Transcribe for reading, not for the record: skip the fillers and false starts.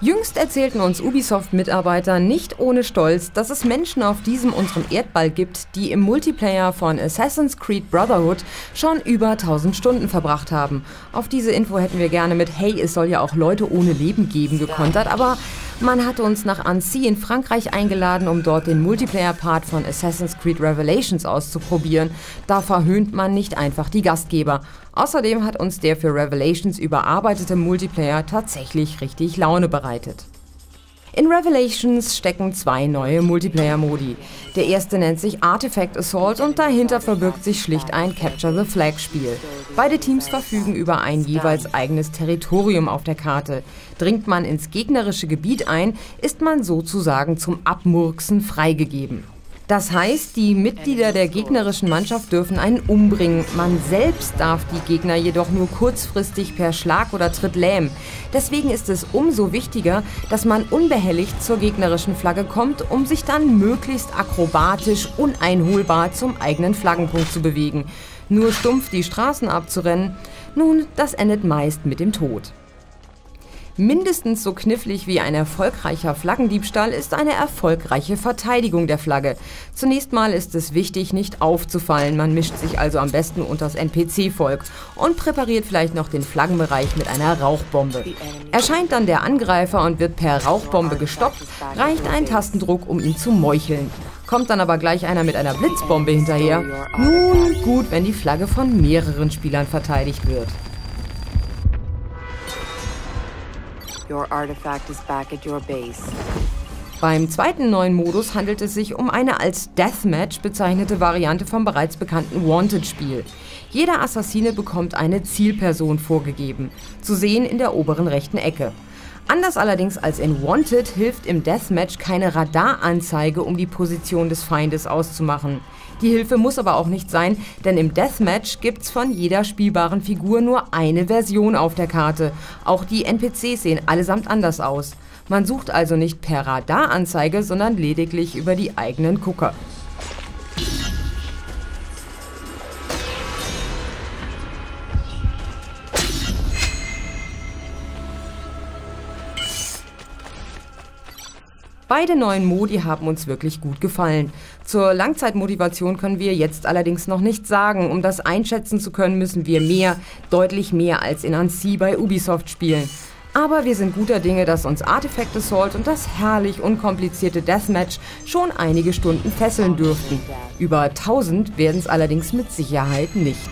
Jüngst erzählten uns Ubisoft-Mitarbeiter nicht ohne Stolz, dass es Menschen auf diesem unserem Erdball gibt, die im Multiplayer von Assassin's Creed Brotherhood schon über 1000 Stunden verbracht haben. Auf diese Info hätten wir gerne mit "Hey, es soll ja auch Leute ohne Leben geben" gekontert, aber man hatte uns nach Annecy in Frankreich eingeladen, um dort den Multiplayer-Part von Assassin's Creed Revelations auszuprobieren. Da verhöhnt man nicht einfach die Gastgeber. Außerdem hat uns der für Revelations überarbeitete Multiplayer tatsächlich richtig Laune bereitet. In Revelations stecken zwei neue Multiplayer-Modi. Der erste nennt sich Artifact Assault und dahinter verbirgt sich schlicht ein Capture-the-Flag-Spiel. Beide Teams verfügen über ein jeweils eigenes Territorium auf der Karte. Dringt man ins gegnerische Gebiet ein, ist man sozusagen zum Abmurksen freigegeben. Das heißt, die Mitglieder der gegnerischen Mannschaft dürfen einen umbringen. Man selbst darf die Gegner jedoch nur kurzfristig per Schlag oder Tritt lähmen. Deswegen ist es umso wichtiger, dass man unbehelligt zur gegnerischen Flagge kommt, um sich dann möglichst akrobatisch uneinholbar zum eigenen Flaggenpunkt zu bewegen. Nur stumpf die Straßen abzurennen, nun, das endet meist mit dem Tod. Mindestens so knifflig wie ein erfolgreicher Flaggendiebstahl ist eine erfolgreiche Verteidigung der Flagge. Zunächst mal ist es wichtig, nicht aufzufallen. Man mischt sich also am besten unters NPC-Volk und präpariert vielleicht noch den Flaggenbereich mit einer Rauchbombe. Erscheint dann der Angreifer und wird per Rauchbombe gestoppt, reicht ein Tastendruck, um ihn zu meucheln. Kommt dann aber gleich einer mit einer Blitzbombe hinterher? Nun gut, wenn die Flagge von mehreren Spielern verteidigt wird. Your artifact is back at your base. Beim zweiten neuen Modus handelt es sich um eine als Deathmatch bezeichnete Variante vom bereits bekannten Wanted-Spiel. Jeder Assassine bekommt eine Zielperson vorgegeben, zu sehen in der oberen rechten Ecke. Anders allerdings als in Wanted hilft im Deathmatch keine Radaranzeige, um die Position des Feindes auszumachen. Die Hilfe muss aber auch nicht sein, denn im Deathmatch gibt's von jeder spielbaren Figur nur eine Version auf der Karte. Auch die NPCs sehen allesamt anders aus. Man sucht also nicht per Radaranzeige, sondern lediglich über die eigenen Gucker. Beide neuen Modi haben uns wirklich gut gefallen. Zur Langzeitmotivation können wir jetzt allerdings noch nichts sagen. Um das einschätzen zu können, müssen wir mehr, deutlich mehr als in Annecy bei Ubisoft spielen. Aber wir sind guter Dinge, dass uns Artifact Assault und das herrlich unkomplizierte Deathmatch schon einige Stunden fesseln dürften. Über 1000 werden es allerdings mit Sicherheit nicht.